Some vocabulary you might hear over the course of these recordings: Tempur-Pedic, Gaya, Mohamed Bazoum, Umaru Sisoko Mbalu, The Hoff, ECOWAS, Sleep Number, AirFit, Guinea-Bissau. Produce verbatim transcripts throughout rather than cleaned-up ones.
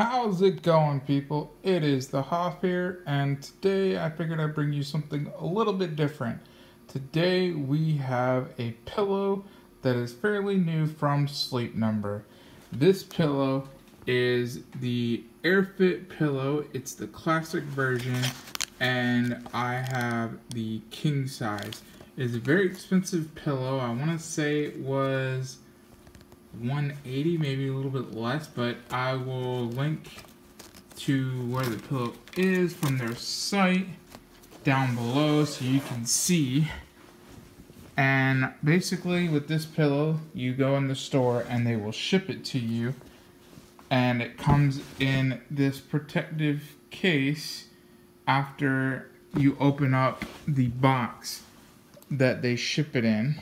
How's it going, people? It is The Hoff here, and today I figured I'd bring you something a little bit different. Today we have a pillow that is fairly new from Sleep Number. This pillow is the AirFit pillow. It's the classic version, and I have the king size. It's a very expensive pillow. I want to say it was one eighty, maybe a little bit less, but I will link to where the pillow is from their site down below so you can see. And basically with this pillow, you go in the store and they will ship it to you, and it comes in this protective case after you open up the box that they ship it in.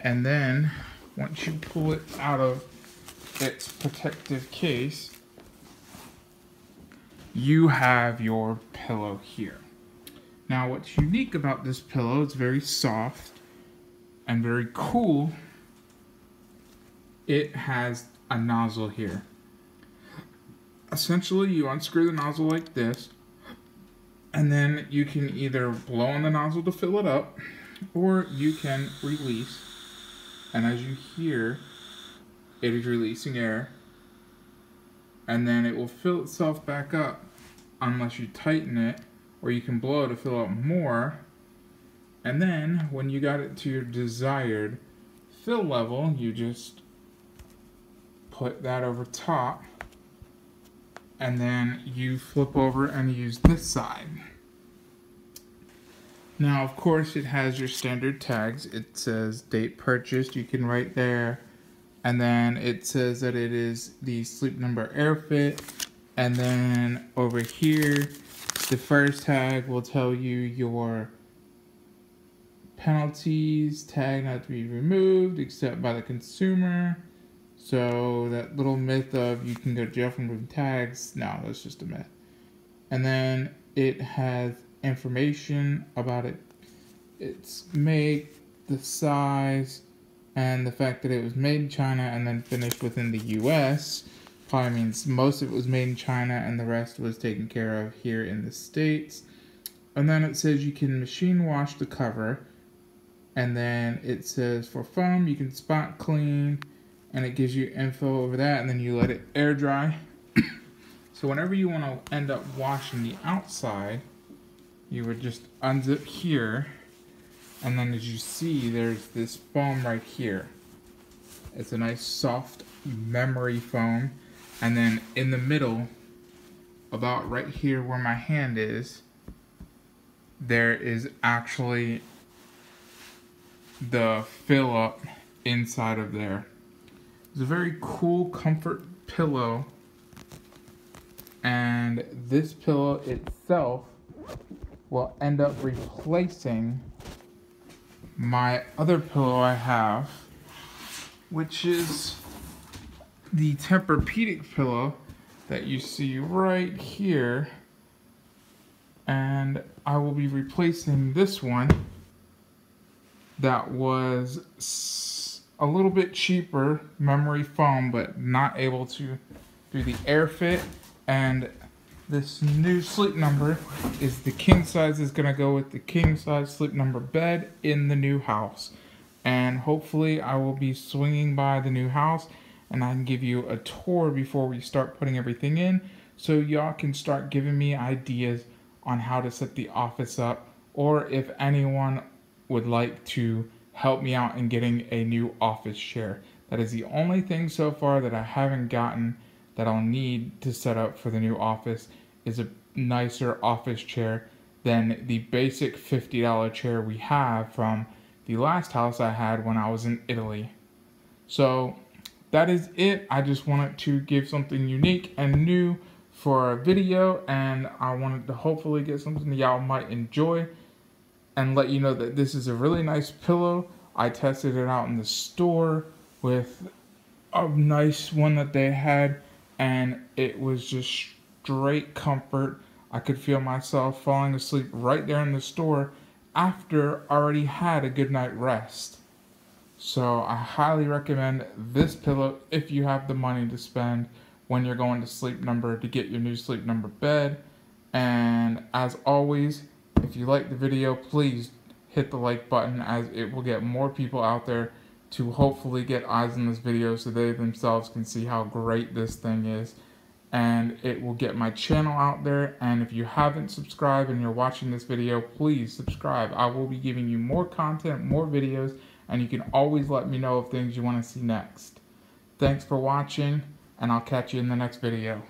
And then once you pull it out of its protective case, you have your pillow here. Now, what's unique about this pillow, it's very soft and very cool. It has a nozzle here. Essentially, you unscrew the nozzle like this, and then you can either blow on the nozzle to fill it up, or you can release. And as you hear, it is releasing air, and then it will fill itself back up unless you tighten it, or you can blow to fill up more. And then when you got it to your desired fill level, you just put that over top, and then you flip over and use this side. Now, of course, it has your standard tags. It says date purchased, you can write there. And then it says that it is the Sleep Number AirFit. And then over here, the first tag will tell you your penalties, tag not to be removed except by the consumer. So that little myth of you can go to jail from removing tags, no, that's just a myth. And then it has information about it, its make, the size, and the fact that it was made in China and then finished within the U S Probably means most of it was made in China and the rest was taken care of here in the States. And then it says you can machine wash the cover, and then it says for foam you can spot clean, and it gives you info over that, and then you let it air dry. So whenever you want to end up washing the outside, you would just unzip here, and then as you see, there's this foam right here. It's a nice soft memory foam, and then in the middle, about right here where my hand is, there is actually the fill up inside of there. It's a very cool comfort pillow, and this pillow itself will end up replacing my other pillow I have, which is the Tempur-Pedic pillow that you see right here. And I will be replacing this one that was a little bit cheaper, memory foam, but not able to do the AirFit. And this new Sleep Number is the king size, is going to go with the king size Sleep Number bed in the new house. And hopefully I will be swinging by the new house and I can give you a tour before we start putting everything in, so y'all can start giving me ideas on how to set the office up, or if anyone would like to help me out in getting a new office chair. That is the only thing so far that I haven't gotten that I'll need to set up for the new office, is a nicer office chair than the basic fifty dollar chair we have from the last house I had when I was in Italy. So that is it. I just wanted to give something unique and new for a video, and I wanted to hopefully get something that y'all might enjoy and let you know that this is a really nice pillow. I tested it out in the store with a nice one that they had, and it was just straight comfort. I could feel myself falling asleep right there in the store after I already had a good night rest. So I highly recommend this pillow if you have the money to spend. when you're going to Sleep Number to get your new Sleep Number bed. And as always, if you like the video, please hit the like button, as it will get more people out there to hopefully get eyes on this video so they themselves can see how great this thing is. And it will get my channel out there. And if you haven't subscribed and you're watching this video, please subscribe. I will be giving you more content, more videos, and you can always let me know of things you want to see next. Thanks for watching, and I'll catch you in the next video.